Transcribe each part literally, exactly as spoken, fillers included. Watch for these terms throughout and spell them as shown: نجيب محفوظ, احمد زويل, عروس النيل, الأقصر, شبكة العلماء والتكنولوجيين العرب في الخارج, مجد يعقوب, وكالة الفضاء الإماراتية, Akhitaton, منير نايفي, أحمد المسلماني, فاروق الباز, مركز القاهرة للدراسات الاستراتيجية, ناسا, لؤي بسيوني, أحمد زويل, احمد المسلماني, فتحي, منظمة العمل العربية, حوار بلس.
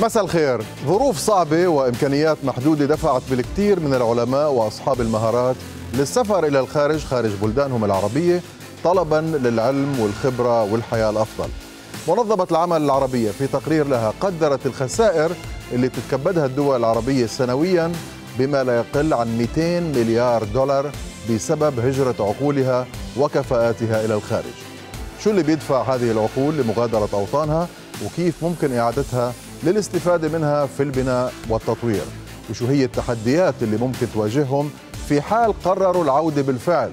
مساء الخير. ظروف صعبة وإمكانيات محدودة دفعت بالكثير من العلماء وأصحاب المهارات للسفر إلى الخارج خارج بلدانهم العربية طلباً للعلم والخبرة والحياة الأفضل. منظمة العمل العربية في تقرير لها قدرت الخسائر اللي تتكبدها الدول العربية سنوياً بما لا يقل عن مئتين مليار دولار بسبب هجرة عقولها وكفاءاتها إلى الخارج. شو اللي بيدفع هذه العقول لمغادرة أوطانها وكيف ممكن إعادتها للاستفادة منها في البناء والتطوير، وشو هي التحديات اللي ممكن تواجههم في حال قرروا العودة بالفعل،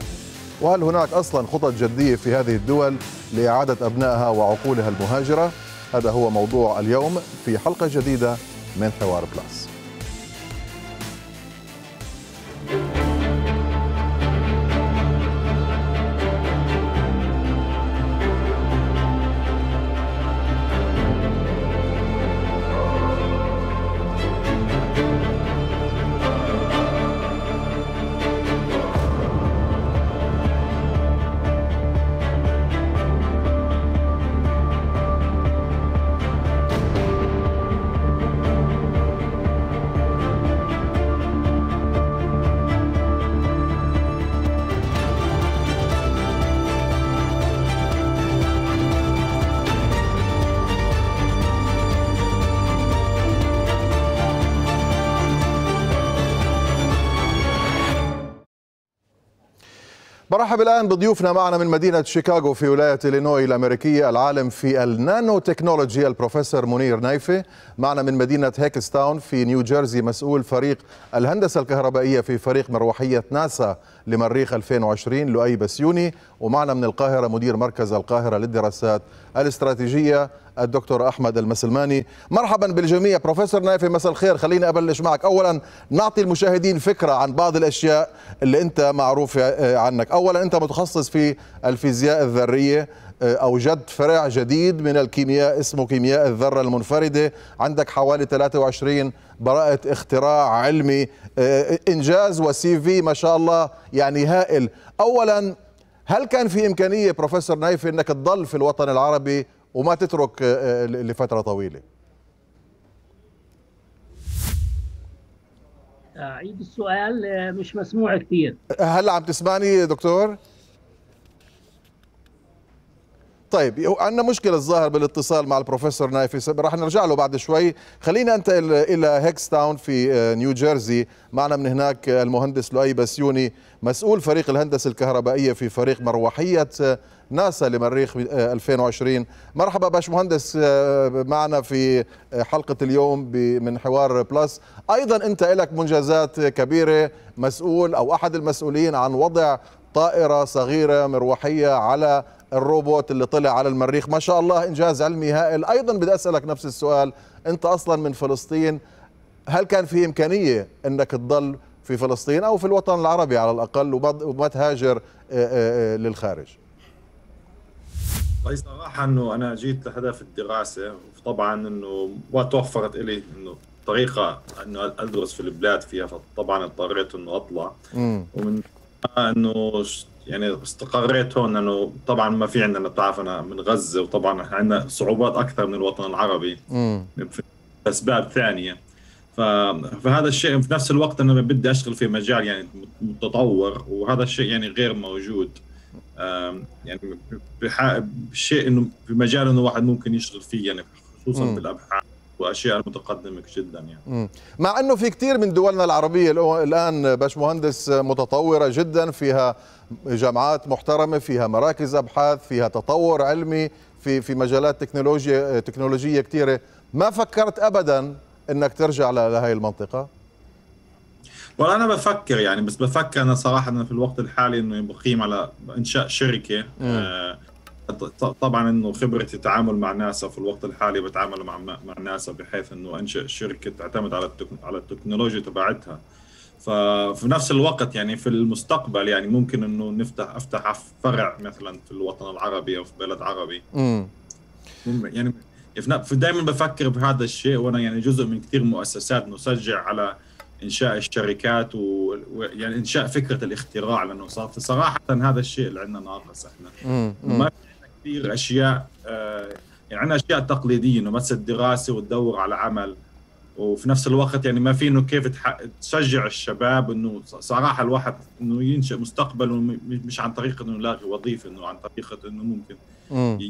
وهل هناك أصلا خطط جدية في هذه الدول لإعادة أبنائها وعقولها المهاجرة؟ هذا هو موضوع اليوم في حلقة جديدة من حوار بلاس. نرحب الآن بضيوفنا معنا من مدينة شيكاغو في ولاية إلينوي الأمريكية العالم في النانو تكنولوجيا البروفيسور منير نايفي، معنا من مدينة هيكستاون في نيو جيرسي مسؤول فريق الهندسة الكهربائية في فريق مروحية ناسا لمريخ ألفين وعشرين لؤي بسيوني، ومعنا من القاهرة مدير مركز القاهرة للدراسات الاستراتيجية الدكتور احمد المسلماني. مرحبا بالجميع. بروفيسور نايفي مساء الخير، خليني ابلش معك. اولا نعطي المشاهدين فكره عن بعض الاشياء اللي انت معروف عنك. اولا انت متخصص في الفيزياء الذريه، اوجدت فرع جديد من الكيمياء اسمه كيمياء الذره المنفرده، عندك حوالي ثلاثة وعشرين براءة اختراع علمي، انجاز وسي في ما شاء الله يعني هائل. اولا هل كان في امكانيه بروفيسور نايفي انك تضل في الوطن العربي وما تترك لفترة طويلة؟ أعيد السؤال، مش مسموع كثير. هل عم تسمعني دكتور؟ طيب عندنا مشكلة الظاهر بالاتصال مع البروفيسور نايفي، راح نرجع له بعد شوي. خلينا انتقل إلى هيكستاون في نيو جيرسي، معنا من هناك المهندس لؤي بسيوني مسؤول فريق الهندسة الكهربائية في فريق مروحية ناسا لمريخ ألفين وعشرين. مرحبا باشمهندس معنا في حلقة اليوم من حوار بلس. أيضا أنت لك منجزات كبيرة، مسؤول أو أحد المسؤولين عن وضع طائرة صغيرة مروحية على الروبوت اللي طلع على المريخ، ما شاء الله إنجاز علمي هائل. أيضا بدي أسألك نفس السؤال، أنت أصلا من فلسطين، هل كان في إمكانية أنك تضل في فلسطين أو في الوطن العربي على الأقل وما تهاجر للخارج؟ والله صراحة انه انا جيت لهدف الدراسة، وطبعا انه ما توفرت الي انه طريقة انه ادرس في البلاد فيها، فطبعا اضطريت انه اطلع. مم. ومن انه يعني استقريت هون، انه طبعا ما في عندنا، بتعرف انا من غزة، وطبعا احنا عندنا صعوبات اكثر من الوطن العربي. مم. باسباب ثانية، فهذا الشيء في نفس الوقت انا بدي اشتغل في مجال يعني متطور، وهذا الشيء يعني غير موجود، يعني بشيء انه بمجال انه واحد ممكن يشتغل فيه، يعني خصوصا م. بالابحاث واشياء متقدمه جدا يعني. م. مع انه في كثير من دولنا العربيه الان باشمهندس متطوره جدا، فيها جامعات محترمه، فيها مراكز ابحاث، فيها تطور علمي في في مجالات تكنولوجيا تكنولوجيه كثيره، ما فكرت ابدا انك ترجع لهي المنطقه؟ والله أنا بفكر يعني، بس بفكر أنا صراحة أنا في الوقت الحالي إنه بقيم على إنشاء شركة. آه طبعا إنه خبرتي التعامل مع ناسا في الوقت الحالي، بتعامل مع مع ناسا بحيث إنه أنشأ شركة تعتمد على التك... على التكنولوجيا تبعتها. ففي نفس الوقت يعني في المستقبل يعني ممكن إنه نفتح أفتح فرع مثلا في الوطن العربي أو في بلد عربي. امم يعني دائما بفكر بهذا الشيء، وأنا يعني جزء من كثير مؤسسات نشجع على انشاء الشركات ويعني انشاء فكره الاختراع، لانه صارت صراحه هذا الشيء اللي عندنا ناقص. احنا ما في كثير اشياء يعني عندنا اشياء تقليديه انه بس الدراسه وتدور على عمل، وفي نفس الوقت يعني ما في انه كيف تشجع الشباب انه صراحه الواحد انه ينشئ مستقبله، مش عن طريق انه يلاقي وظيفه، انه عن طريقه انه ممكن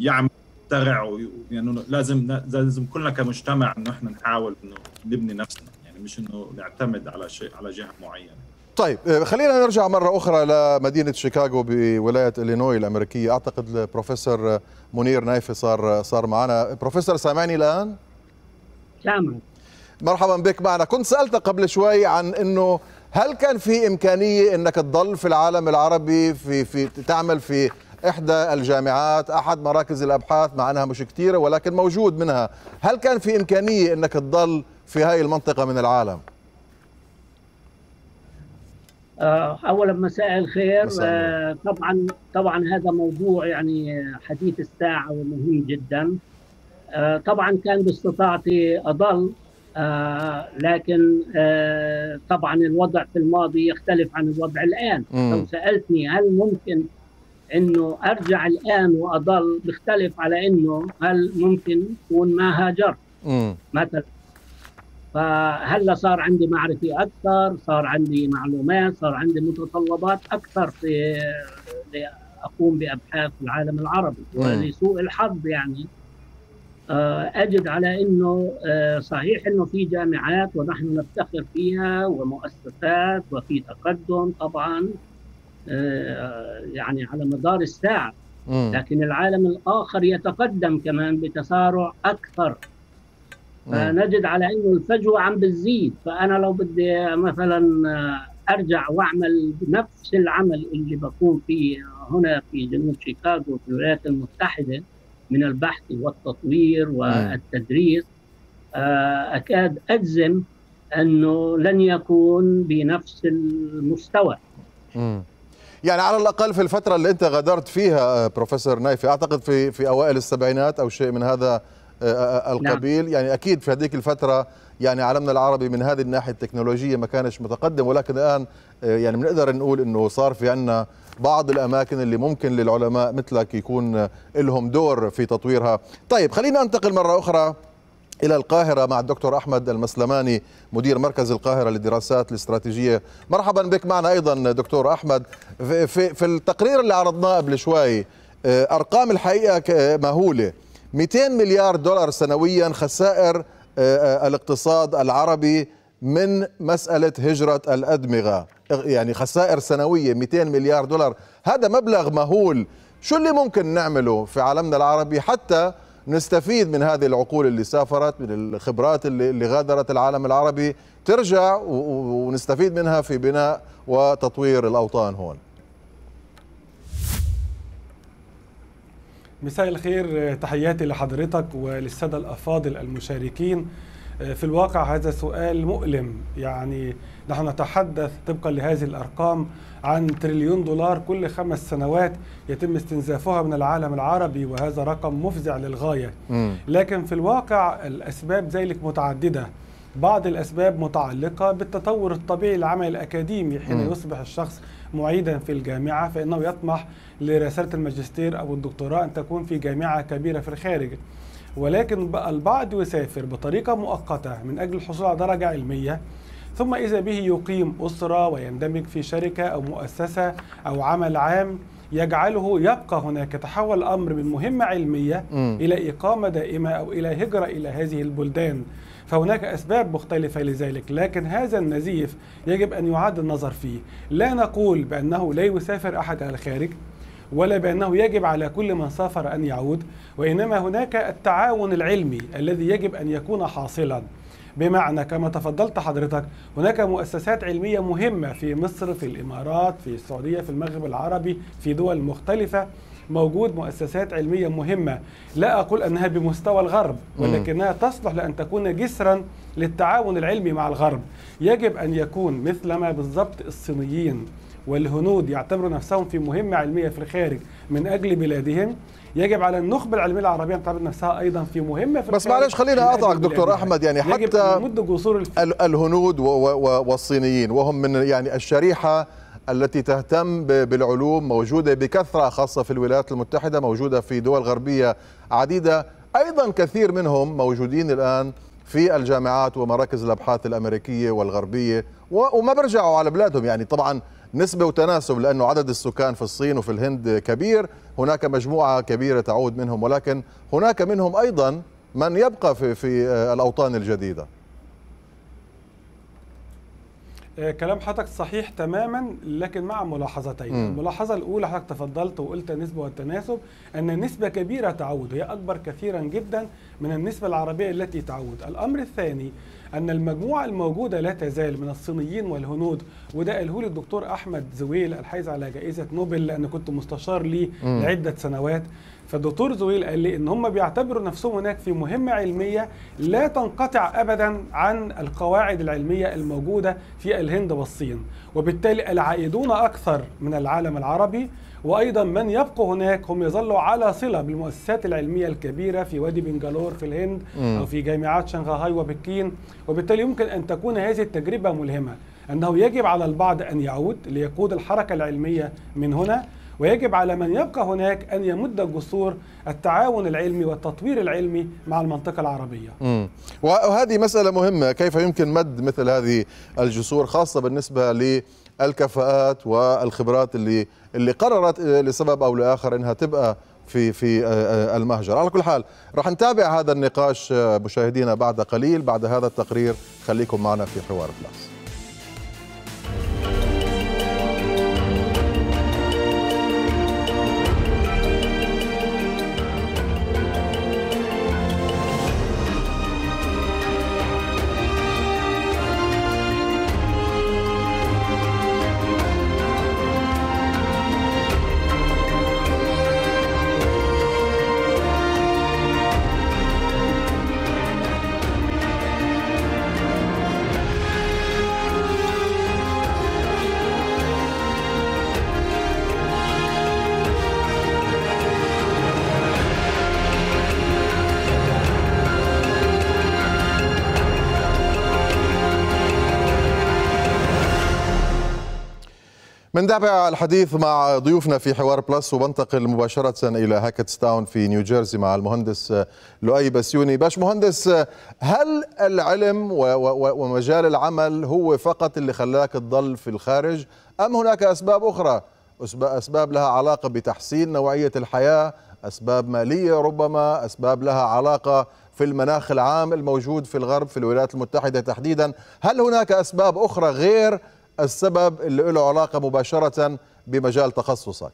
يعمل يخترع. يعني لازم لازم كلنا كمجتمع انه احنا نحاول انه نبني نفسنا، يعني مش انه نعتمد على شيء على جهه معينه. طيب خلينا نرجع مرة أخرى لمدينة شيكاغو بولاية إلينوي الأمريكية. أعتقد البروفيسور منير نايفي صار صار معنا. بروفيسور سامعني الآن؟ سامع. مرحبا بك معنا. كنت سألت قبل شوي عن إنه هل كان في إمكانية إنك تضل في العالم العربي في في تعمل في إحدى الجامعات، أحد مراكز الأبحاث، مع أنها مش كثيرة ولكن موجود منها، هل كان في إمكانية إنك تضل في هاي المنطقة من العالم؟ أولا مساء الخير. مساء. طبعا طبعا هذا موضوع يعني حديث الساعة ومهم جدا. طبعا كان باستطاعتي أضل، لكن طبعا الوضع في الماضي يختلف عن الوضع الآن. م. لو سألتني هل ممكن أنه أرجع الآن وأضل، بيختلف على أنه هل ممكن يكون ما هاجرت مثلا، فهلا صار عندي معرفة أكثر، صار عندي معلومات، صار عندي متطلبات أكثر في أقوم بأبحاث في العالم العربي. ولسوء الحظ يعني أجد على أنه صحيح أنه في جامعات ونحن نفتخر فيها ومؤسسات وفي تقدم طبعا يعني على مدار الساعة، لكن العالم الآخر يتقدم كمان بتسارع أكثر، فنجد على انه الفجوه عم بتزيد. فانا لو بدي مثلا ارجع واعمل نفس العمل اللي بكون فيه هنا في جنوب شيكاغو في الولايات المتحده من البحث والتطوير والتدريس، اكاد اجزم انه لن يكون بنفس المستوى. امم يعني على الاقل في الفتره اللي انت غادرت فيها بروفيسور نايفي، اعتقد في في اوائل السبعينات او شيء من هذا القبيل. نعم. يعني أكيد في هذيك الفترة يعني عالمنا العربي من هذه الناحية التكنولوجية ما كانش متقدم، ولكن الآن يعني بنقدر نقول إنه صار في عنا بعض الأماكن اللي ممكن للعلماء مثلك يكون لهم دور في تطويرها. طيب خلينا ننتقل مرة أخرى إلى القاهرة مع الدكتور أحمد المسلماني مدير مركز القاهرة للدراسات الاستراتيجية. مرحبا بك معنا أيضا دكتور أحمد. في, في, في التقرير اللي عرضناه قبل شوي أرقام الحقيقة مهولة، مئتين مليار دولار سنويا خسائر الاقتصاد العربي من مسألة هجرة الأدمغة، يعني خسائر سنوية مئتين مليار دولار، هذا مبلغ مهول. شو اللي ممكن نعمله في عالمنا العربي حتى نستفيد من هذه العقول اللي سافرت، من الخبرات اللي غادرت العالم العربي، ترجع ونستفيد منها في بناء وتطوير الأوطان هون؟ مساء الخير، تحياتي لحضرتك وللسادة الأفاضل المشاركين. في الواقع هذا سؤال مؤلم، يعني نحن نتحدث طبقا لهذه الأرقام عن تريليون دولار كل خمس سنوات يتم استنزافها من العالم العربي، وهذا رقم مفزع للغاية. لكن في الواقع الأسباب ذلك متعددة، بعض الأسباب متعلقة بالتطور الطبيعي للعمل الأكاديمي، حين يصبح الشخص معيدا في الجامعة فإنه يطمح لرسالة الماجستير أو الدكتوراه أن تكون في جامعة كبيرة في الخارج، ولكن البعض يسافر بطريقة مؤقتة من أجل الحصول على درجة علمية، ثم إذا به يقيم أسرة ويندمج في شركة أو مؤسسة أو عمل عام يجعله يبقى هناك. تحول الأمر من مهمة علمية م. إلى إقامة دائمة أو إلى هجرة إلى هذه البلدان، فهناك أسباب مختلفة لذلك. لكن هذا النزيف يجب أن يعاد النظر فيه. لا نقول بأنه لا يسافر أحد إلى الخارج، ولا بأنه يجب على كل من سافر أن يعود، وإنما هناك التعاون العلمي الذي يجب أن يكون حاصلا، بمعنى كما تفضلت حضرتك هناك مؤسسات علمية مهمة في مصر، في الإمارات، في السعودية، في المغرب العربي، في دول مختلفة موجود مؤسسات علمية مهمة. لا أقول أنها بمستوى الغرب، ولكنها تصلح لأن تكون جسرا للتعاون العلمي مع الغرب. يجب أن يكون مثلما بالضبط الصينيين والهنود يعتبروا نفسهم في مهمة علمية في الخارج من أجل بلادهم، يجب على النخبة العلمية العربية أن تعتبر نفسها أيضا في مهمة في بس الخارج. معلش خلينا أقطعك دكتور أحمد، يعني حتى الهنود والصينيين وهم من يعني الشريحة التي تهتم بالعلوم موجودة بكثرة، خاصة في الولايات المتحدة، موجودة في دول غربية عديدة، أيضا كثير منهم موجودين الآن في الجامعات ومراكز الأبحاث الأمريكية والغربية وما برجعوا على بلادهم. يعني طبعا نسبة وتناسب، لأنه عدد السكان في الصين وفي الهند كبير، هناك مجموعة كبيرة تعود منهم، ولكن هناك منهم أيضا من يبقى في, في الأوطان الجديدة. كلام حضرتك صحيح تماما، لكن مع ملاحظتين. م. الملاحظه الاولى حضرتك تفضلت وقلت النسبه والتناسب، ان نسبه كبيره تعود، هي اكبر كثيرا جدا من النسبه العربيه التي تعود. الامر الثاني ان المجموعه الموجوده لا تزال من الصينيين والهنود، وده قاله لي الدكتور احمد زويل الحائز على جائزه نوبل، لان كنت مستشار ليه لعده سنوات. فالدكتور زويل قال لي ان هم بيعتبروا نفسهم هناك في مهمه علميه لا تنقطع ابدا عن القواعد العلميه الموجوده في الهند والصين، وبالتالي العائدون اكثر من العالم العربي، وايضا من يبقوا هناك هم يظلوا على صله بالمؤسسات العلميه الكبيره في وادي بنجلور في الهند م. او في جامعات شنغهاي وبكين، وبالتالي يمكن ان تكون هذه التجربه ملهمه، انه يجب على البعض ان يعود ليقود الحركه العلميه من هنا، ويجب على من يبقى هناك أن يمد جسور التعاون العلمي والتطوير العلمي مع المنطقة العربية. مم. وهذه مسألة مهمة، كيف يمكن مد مثل هذه الجسور، خاصة بالنسبة للكفاءات والخبرات اللي اللي قررت لسبب أو لآخر أنها تبقى في في المهجر. على كل حال راح نتابع هذا النقاش مشاهدينا بعد قليل، بعد هذا التقرير. خليكم معنا في حوار بلاس. نتابع الحديث مع ضيوفنا في حوار بلس، وبنتقل مباشرة إلى هاكتستاون في نيوجيرسي مع المهندس لؤي بسيوني. باش مهندس، هل العلم ومجال العمل هو فقط اللي خلاك تضل في الخارج، أم هناك أسباب أخرى، أسباب لها علاقة بتحسين نوعية الحياة، أسباب مالية ربما، أسباب لها علاقة في المناخ العام الموجود في الغرب في الولايات المتحدة تحديدا؟ هل هناك أسباب أخرى غير السبب اللي له علاقة مباشرة بمجال تخصصك؟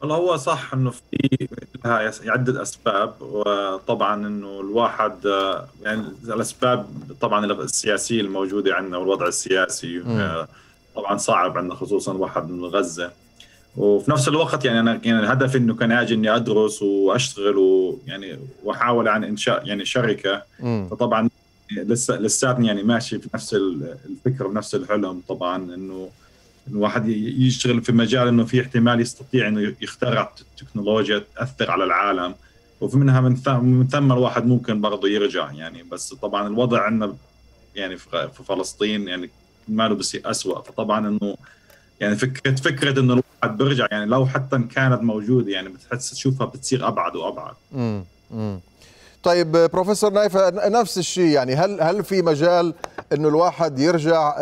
والله هو صح انه في لها عدة اسباب، وطبعا انه الواحد يعني الاسباب طبعا السياسية الموجودة عندنا والوضع السياسي م. طبعا صعب عندنا، خصوصا واحد من غزة. وفي نفس الوقت يعني انا يعني هدفي انه كان اجي اني ادرس واشتغل ويعني واحاول عن انشاء يعني شركة م. فطبعا لسه لساتني يعني ماشي في نفس الفكر ونفس الحلم، طبعا انه الواحد يشتغل في مجال انه في احتمال يستطيع انه يخترع تكنولوجيا تاثر على العالم، وفي منها من ثم من ثم الواحد ممكن برضه يرجع يعني. بس طبعا الوضع عندنا يعني في فلسطين يعني ماله بس اسوء، فطبعا انه يعني فكره فكره انه الواحد بيرجع يعني لو حتى كانت موجوده يعني بتحس تشوفها بتصير ابعد وابعد. امم امم طيب بروفيسور نايفي، نفس الشيء يعني، هل هل في مجال انه الواحد يرجع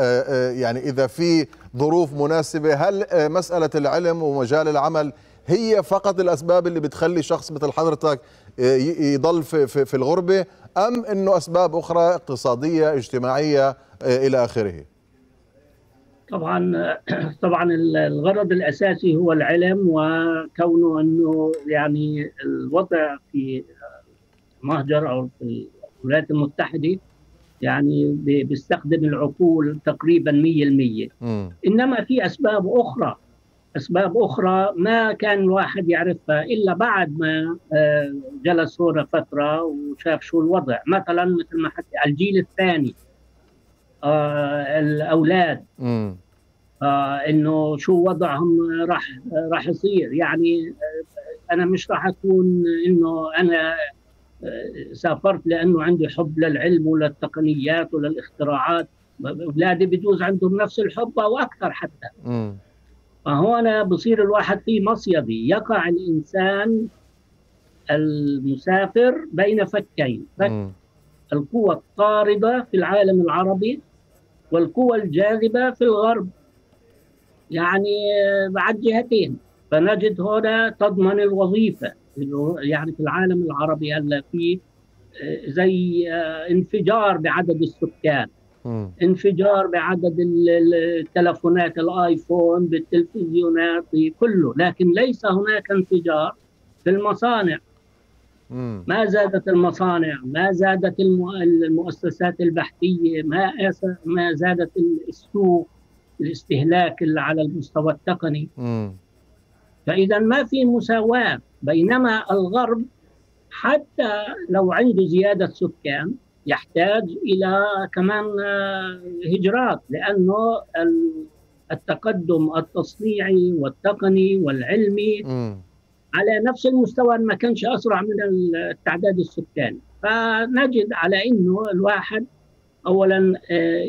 يعني اذا في ظروف مناسبه؟ هل مساله العلم ومجال العمل هي فقط الاسباب اللي بتخلي شخص مثل حضرتك يضل في في الغربه، ام انه اسباب اخرى اقتصاديه اجتماعيه الى اخره؟ طبعا طبعا الغرض الاساسي هو العلم، وكونه انه يعني الوضع في مهجر او في الولايات المتحده يعني بيستخدم العقول تقريبا مية بالمية. انما في اسباب اخرى، اسباب اخرى ما كان الواحد يعرفها الا بعد ما جلس هنا فتره وشاف شو الوضع. مثلا مثل ما حكي الجيل الثاني، آه الاولاد، آه انه شو وضعهم راح راح يصير. يعني انا مش راح اكون انه انا سافرت لأنه عندي حب للعلم وللتقنيات وللاختراعات، أولادي بجوز عندهم نفس الحب أو أكثر حتى. فهون بصير الواحد في مصيدي، يقع الإنسان المسافر بين فكين، فك القوى الطاردة في العالم العربي والقوى الجاذبة في الغرب، يعني بعد جهتين. فنجد هنا تضمن الوظيفة يعني في العالم العربي ألا فيه زي انفجار بعدد السكان، انفجار بعدد التلفونات، الآيفون بالتلفزيونات كله، لكن ليس هناك انفجار في المصانع. ما زادت المصانع، ما زادت المؤسسات البحثية، ما ما زادت السوق، الاستهلاك على المستوى التقني. فإذا ما في مساواة، بينما الغرب حتى لو عنده زيادة سكان يحتاج إلى كمان هجرات، لأنه التقدم التصنيعي والتقني والعلمي م. على نفس المستوى ما كانش أسرع من التعداد السكاني. فنجد على أنه الواحد أولا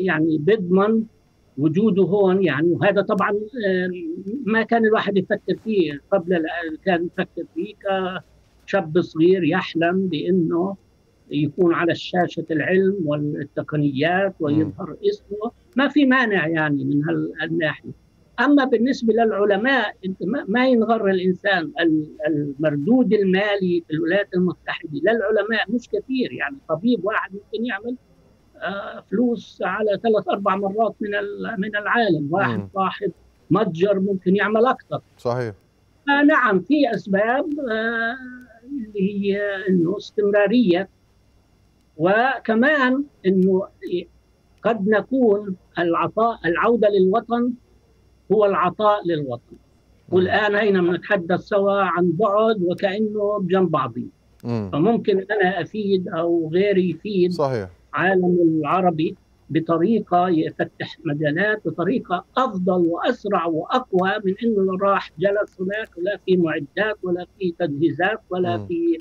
يعني بضمن وجوده هون، يعني وهذا طبعا ما كان الواحد يفكر فيه قبل، كان يفكر فيه كشاب صغير يحلم بأنه يكون على الشاشة العلم والتقنيات ويظهر اسمه، ما في مانع يعني من هالناحية. أما بالنسبة للعلماء ما ينغر الإنسان، المردود المالي في الولايات المتحدة للعلماء مش كثير، يعني طبيب واحد ممكن يعمل فلوس على ثلاث أربع مرات من من العالم، واحد م. صاحب متجر ممكن يعمل أكثر. صحيح. نعم في أسباب اللي هي إنه استمرارية، وكمان إنه قد نكون العطاء، العودة للوطن هو العطاء للوطن. والآن هنا بنتحدث سوا عن بعد وكأنه بجنب بعضي، فممكن أنا أفيد أو غيري يفيد. صحيح. العالم العربي بطريقة يفتح مجالات بطريقة أفضل وأسرع وأقوى من أنه راح جلس هناك ولا في معدات ولا في تجهيزات ولا م. في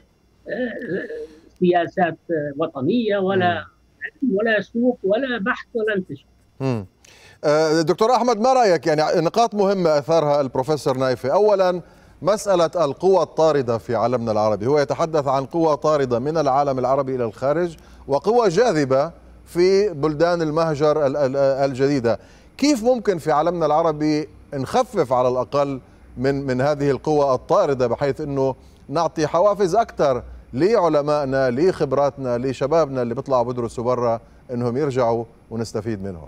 سياسات وطنية ولا م. ولا سوق ولا بحث ولا انتشار. دكتور أحمد، ما رأيك؟ يعني نقاط مهمة أثارها البروفيسور نايفي. أولا مسألة القوى الطاردة في عالمنا العربي، هو يتحدث عن قوى طاردة من العالم العربي إلى الخارج وقوى جاذبة في بلدان المهجر الجديدة. كيف ممكن في عالمنا العربي نخفف على الأقل من من هذه القوى الطاردة، بحيث أنه نعطي حوافز أكثر لعلمائنا، لخبراتنا، لشبابنا اللي بيطلعوا بدرسوا برا، أنهم يرجعوا ونستفيد منهم؟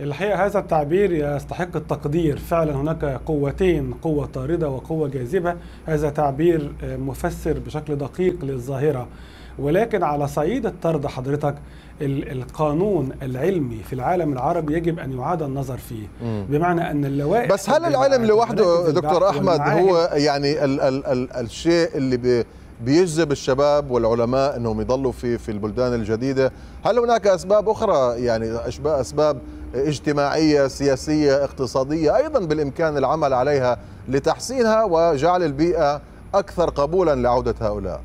الحقيقة هذا التعبير يستحق التقدير. فعلا هناك قوتين، قوة طاردة وقوة جاذبة. هذا تعبير مفسر بشكل دقيق للظاهرة. ولكن على صعيد الطرد حضرتك، القانون العلمي في العالم العربي يجب أن يعاد النظر فيه. مم. بمعنى أن اللوائح، بس هل العلم لوحده دكتور أحمد هو يعني ال ال ال الشيء اللي بي بيجذب الشباب والعلماء أنهم يضلوا في في البلدان الجديدة؟ هل هناك أسباب أخرى، يعني أسباب اجتماعية، سياسية، اقتصادية أيضا بالإمكان العمل عليها لتحسينها وجعل البيئة أكثر قبولا لعودة هؤلاء؟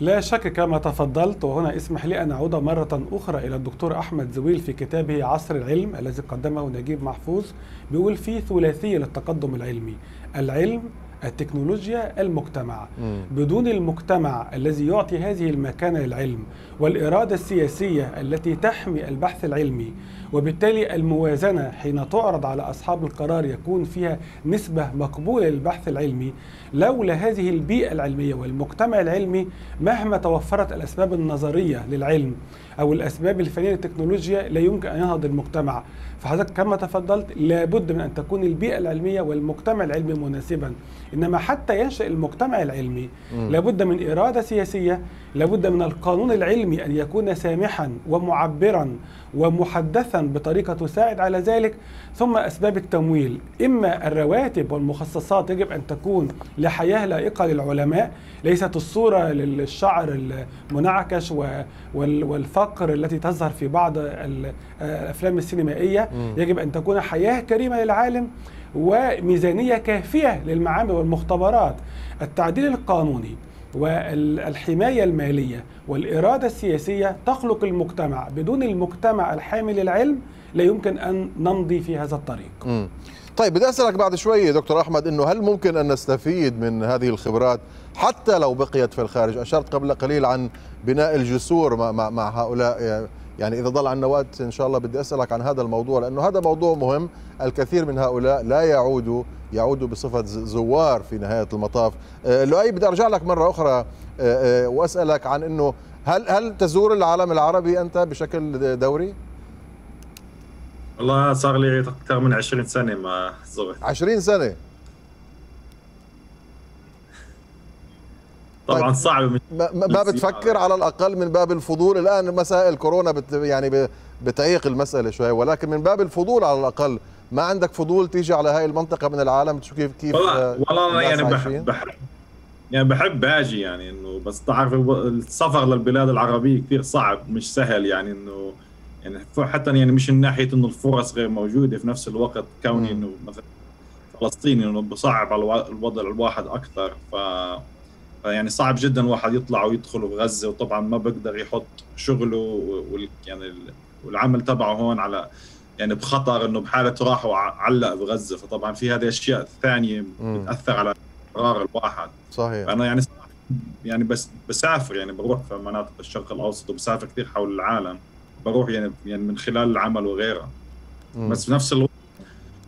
لا شك كما تفضلت. وهنا اسمح لي أن أعود مرة أخرى إلى الدكتور أحمد زويل في كتابه عصر العلم الذي قدمه نجيب محفوظ، بيقول فيه ثلاثية للتقدم العلمي: العلم، التكنولوجيا، المجتمع. بدون المجتمع الذي يعطي هذه المكانة للعلم والإرادة السياسية التي تحمي البحث العلمي، وبالتالي الموازنة حين تعرض على أصحاب القرار يكون فيها نسبة مقبولة للبحث العلمي، لولا هذه البيئة العلمية والمجتمع العلمي مهما توفرت الأسباب النظرية للعلم أو الأسباب الفنية للتكنولوجيا لا يمكن أن ينهض المجتمع. فحضرتك كما تفضلت لابد من أن تكون البيئة العلمية والمجتمع العلمي مناسبا. إنما حتى ينشأ المجتمع العلمي م. لابد من إرادة سياسية، لابد من القانون العلمي أن يكون سامحا ومعبرا ومحدثا بطريقة تساعد على ذلك. ثم أسباب التمويل، إما الرواتب والمخصصات يجب أن تكون لحياة لائقة للعلماء، ليست الصورة للشعر المنعكش والفقر التي تظهر في بعض الأفلام السينمائية. م. يجب أن تكون حياة كريمة للعالم وميزانية كافية للمعامل والمختبرات. التعديل القانوني والحماية المالية والإرادة السياسية تخلق المجتمع. بدون المجتمع الحامل العلم لا يمكن أن نمضي في هذا الطريق. م. طيب بدي أسألك بعد شوي دكتور أحمد أنه هل ممكن أن نستفيد من هذه الخبرات حتى لو بقيت في الخارج؟ أشرت قبل قليل عن بناء الجسور مع, مع هؤلاء، يعني إذا ضل عنا وقت إن شاء الله بدي أسألك عن هذا الموضوع، لأنه هذا موضوع مهم. الكثير من هؤلاء لا يعودوا يعودوا بصفة زوار في نهاية المطاف. لؤي بدي أرجع لك مرة أخرى وأسألك عن أنه هل هل تزور العالم العربي أنت بشكل دوري؟ والله صار لي أكثر من عشرين سنة ما زرت. عشرين سنة؟ طبعا صعب. ما, ما بتفكر على الأقل من باب الفضول؟ الآن مسائل كورونا بت يعني بتعيق المسألة شوي، ولكن من باب الفضول على الأقل ما عندك فضول تيجي على هاي المنطقة من العالم تشوف كيف كيف والله والله يعني بحب, بحب يعني بحب أجي، يعني إنه بس تعرف السفر للبلاد العربية كثير صعب، مش سهل، يعني إنه يعني حتى يعني مش من ناحيه انه الفرص غير موجوده، في نفس الوقت كوني انه مثلا فلسطيني انه بصعب على الوضع الواحد اكثر، ف يعني صعب جدا الواحد يطلع ويدخل بغزه، وطبعا ما بقدر يحط شغله وال يعني والعمل تبعه هون على يعني بخطر انه بحاله راح وعلق بغزه، فطبعا في هذه اشياء ثانيه بتاثر على قرار الواحد. صحيح. انا يعني يعني بس بسافر، يعني بروح في مناطق الشرق الاوسط وبسافر كثير حول العالم، بروح يعني يعني من خلال العمل وغيرها. مم. بس بنفس الوقت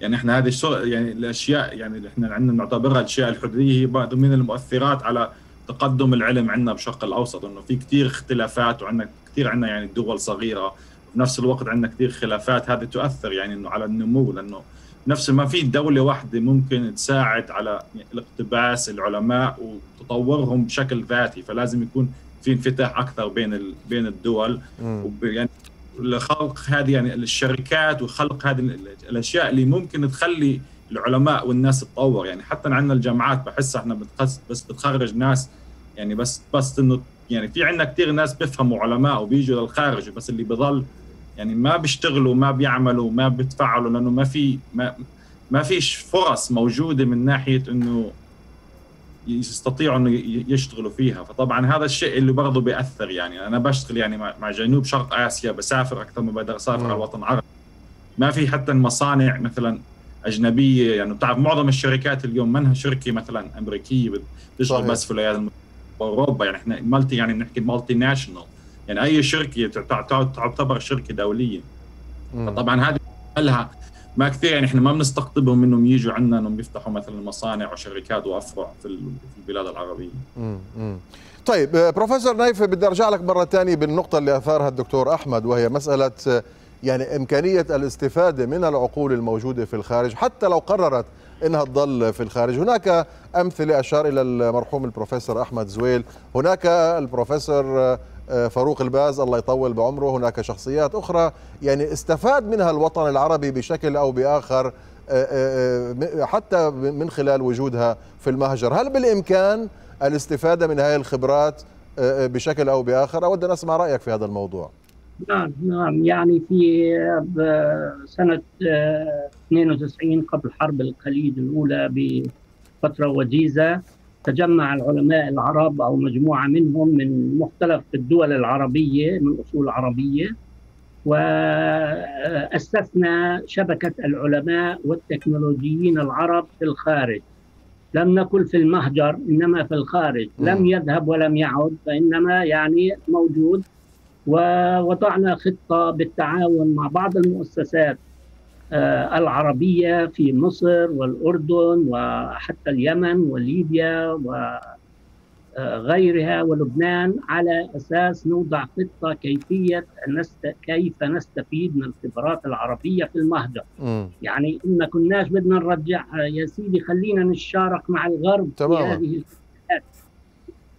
يعني احنا هذه يعني الاشياء يعني اللي احنا عندنا نعتبرها الاشياء الحدوديه هي بعض من المؤثرات على تقدم العلم عندنا بالشرق الاوسط، انه في كثير اختلافات، وعندنا كثير عندنا يعني دول صغيره، وبنفس الوقت عندنا كثير خلافات، هذه تؤثر يعني انه على النمو، لانه نفس ما في دوله واحده ممكن تساعد على الاقتباس العلماء وتطورهم بشكل ذاتي، فلازم يكون في انفتاح اكثر بين بين الدول، ويعني لخلق هذه يعني الشركات وخلق هذه الاشياء اللي ممكن تخلي العلماء والناس تتطور. يعني حتى عندنا الجامعات بحس احنا بس بتخرج ناس يعني بس بس انه يعني في عندنا كثير ناس بيفهموا علماء وبيجوا للخارج، بس اللي بضل يعني ما بيشتغلوا ما بيعملوا ما بيتفاعلوا، لانه ما في ما ما فيش فرص موجوده من ناحيه انه يستطيعوا انه يشتغلوا فيها، فطبعا هذا الشيء اللي برضه بياثر. يعني انا بشتغل يعني مع جنوب شرق اسيا، بسافر اكثر ما بقدر اسافر على الوطن العربي، ما في حتى مصانع مثلا اجنبيه، يعني بتعرف معظم الشركات اليوم منها شركه مثلا امريكيه بتشتغل بس في الولايات المتحده واوروبا، يعني احنا مالتي يعني بنحكي مالتي ناشونال، يعني اي شركه تعتبر شركه دوليه. فطبعا هذه لها ما كثير يعني احنا ما بنستقطبهم انهم يجوا عندنا انهم يفتحوا مثلا مصانع وشركات وافرع في البلاد العربيه. امم طيب بروفيسور نايفي بدي ارجع لك مره ثانيه بالنقطه اللي اثارها الدكتور احمد، وهي مساله يعني امكانيه الاستفاده من العقول الموجوده في الخارج حتى لو قررت انها تضل في الخارج. هناك امثله اشار الى المرحوم البروفيسور احمد زويل، هناك البروفيسور فاروق الباز الله يطول بعمره، هناك شخصيات أخرى يعني استفاد منها الوطن العربي بشكل أو بآخر حتى من خلال وجودها في المهجر. هل بالإمكان الاستفادة من هذه الخبرات بشكل أو بآخر؟ أود أن أسمع رأيك في هذا الموضوع. نعم نعم، يعني في سنة اثنين وتسعين قبل حرب الخليج الأولى بفترة وجيزة تجمع العلماء العرب أو مجموعة منهم من مختلف الدول العربية من أصول عربية، وأسسنا شبكة العلماء والتكنولوجيين العرب في الخارج. لم نكن في المهجر إنما في الخارج، لم يذهب ولم يعد، فإنما يعني موجود. ووضعنا خطة بالتعاون مع بعض المؤسسات العربية في مصر والأردن وحتى اليمن وليبيا وغيرها ولبنان، على أساس نوضع خطة كيفية نست... كيف نستفيد من الخبرات العربية في المهجر. م. يعني إن ما كناش بدنا نرجع يا سيدي، خلينا نتشارك مع الغرب في هذه الخطوات،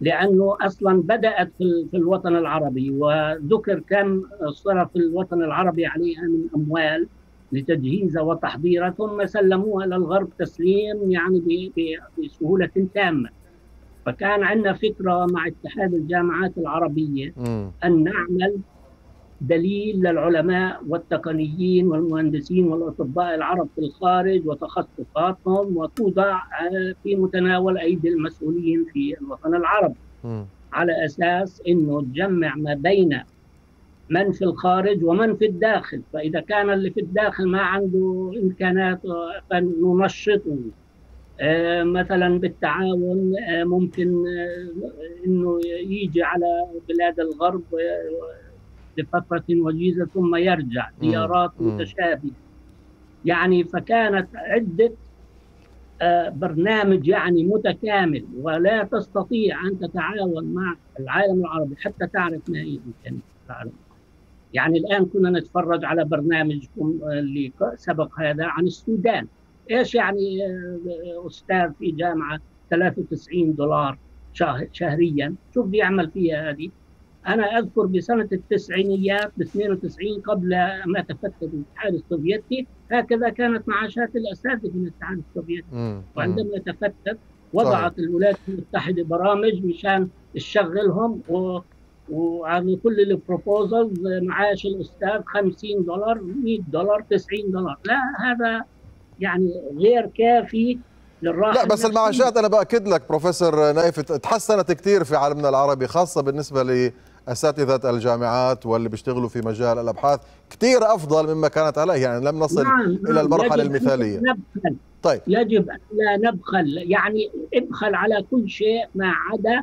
لأنه أصلا بدأت في الوطن العربي، وذكر كم صرف الوطن العربي عليها من أموال لتجهيزها وتحضيرها، ثم سلموها للغرب تسليم يعني بسهولة تامة. فكان عندنا فكرة مع اتحاد الجامعات العربية أن نعمل دليل للعلماء والتقنيين والمهندسين والأطباء العرب في الخارج وتخصصاتهم، وتوضع في متناول أيدي المسؤولين في الوطن العربي م. على أساس أنه تجمع ما بين من في الخارج ومن في الداخل. فإذا كان اللي في الداخل ما عنده إمكانات فننشطه مثلا بالتعاون، ممكن أنه يجي على بلاد الغرب لفترة وجيزة ثم يرجع، زيارات متشابهة يعني. فكانت عدة برنامج يعني متكامل، ولا تستطيع أن تتعاون مع العالم العربي حتى تعرف ما هي إمكانيات العالم. يعني الآن كنا نتفرج على برنامجكم اللي سبق هذا عن السودان، إيش يعني أستاذ في جامعة ثلاثة وتسعين دولار شهريا، شوف بيعمل فيها هذه. أنا أذكر بسنة التسعينيات باثنين وتسعين قبل ما تفتت الاتحاد السوفيتي هكذا كانت معاشات الأساتذة من الاتحاد السوفيتي، وعندما تفتت وضعت الولايات المتحدة برامج مشان تشغلهم، وعلى كل البروبوزلز معاش الأستاذ خمسين دولار مئة دولار تسعين دولار. لا هذا يعني غير كافي للراحة. لا بس المعاشات انا باكد لك بروفيسور نايفي تحسنت كثير في عالمنا العربي، خاصه بالنسبه لاساتذه الجامعات واللي بيشتغلوا في مجال الابحاث، كثير افضل مما كانت عليه، يعني لم نصل نعم. الى المرحله المثاليه. نبخل. طيب يجب ان لا نبخل، يعني ابخل على كل شيء ما عدا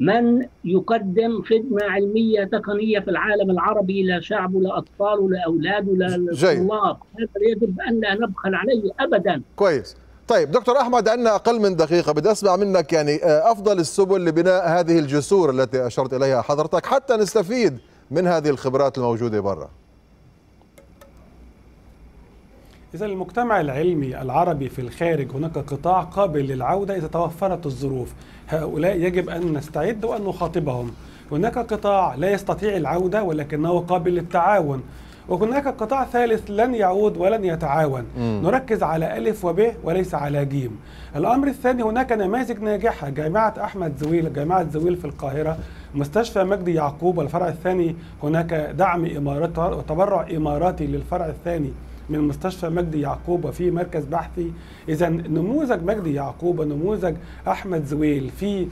من يقدم خدمه علميه تقنيه في العالم العربي لشعبه لاطفاله لاولاده للطلاب، هذا يجب ان لا نبخل عليه ابدا. كويس. طيب دكتور أحمد، عندنا أقل من دقيقة، بدي أسمع منك يعني أفضل السبل لبناء هذه الجسور التي أشرت إليها حضرتك حتى نستفيد من هذه الخبرات الموجودة برا. إذا المجتمع العلمي العربي في الخارج هناك قطاع قابل للعودة إذا توفرت الظروف، هؤلاء يجب أن نستعد وأن نخاطبهم. هناك قطاع لا يستطيع العودة ولكنه قابل للتعاون، وهناك قطاع ثالث لن يعود ولن يتعاون. مم. نركز على ألف وب وليس على جيم. الأمر الثاني، هناك نماذج ناجحة، جامعة احمد زويل، جامعة زويل في القاهرة، مستشفى مجد يعقوب والفرع الثاني، هناك دعم إمارات وتبرع إماراتي للفرع الثاني من مستشفى مجد يعقوب وفي مركز بحثي. إذا نموذج مجد يعقوب ونموذج احمد زويل في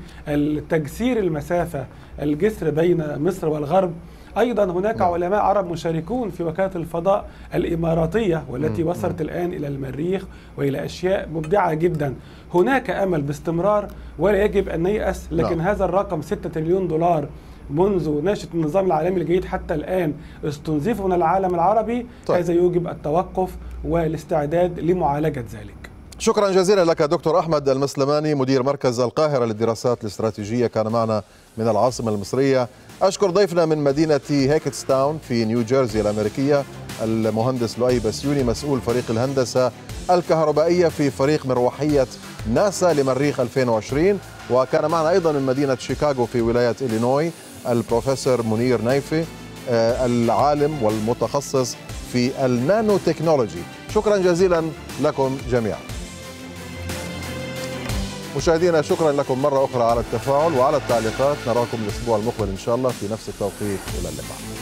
تجسير المسافة، الجسر بين مصر والغرب. أيضا هناك نعم. علماء عرب مشاركون في وكالة الفضاء الإماراتية والتي مم. وصلت الآن إلى المريخ وإلى أشياء مبدعة جدا. هناك أمل باستمرار ولا يجب أن نيأس، لكن نعم. هذا الرقم ستة تريليون دولار منذ نشأة النظام العالمي الجديد حتى الآن استنزفنا العالم العربي. طيب. هذا يوجب التوقف والاستعداد لمعالجة ذلك. شكرا جزيلا لك دكتور أحمد المسلماني، مدير مركز القاهرة للدراسات الاستراتيجية، كان معنا من العاصمة المصرية. أشكر ضيفنا من مدينة هيكتستاون في نيو جيرسي الأمريكية المهندس لؤي بسيوني، مسؤول فريق الهندسة الكهربائية في فريق مروحية ناسا لمريخ ألفين وعشرين. وكان معنا أيضا من مدينة شيكاغو في ولاية إلينوي البروفيسور منير نايفي، العالم والمتخصص في النانو تكنولوجي. شكرا جزيلا لكم جميعا. مشاهدينا، شكرا لكم مرة أخرى على التفاعل وعلى التعليقات. نراكم الأسبوع المقبل إن شاء الله في نفس التوقيت. إلى اللقاء.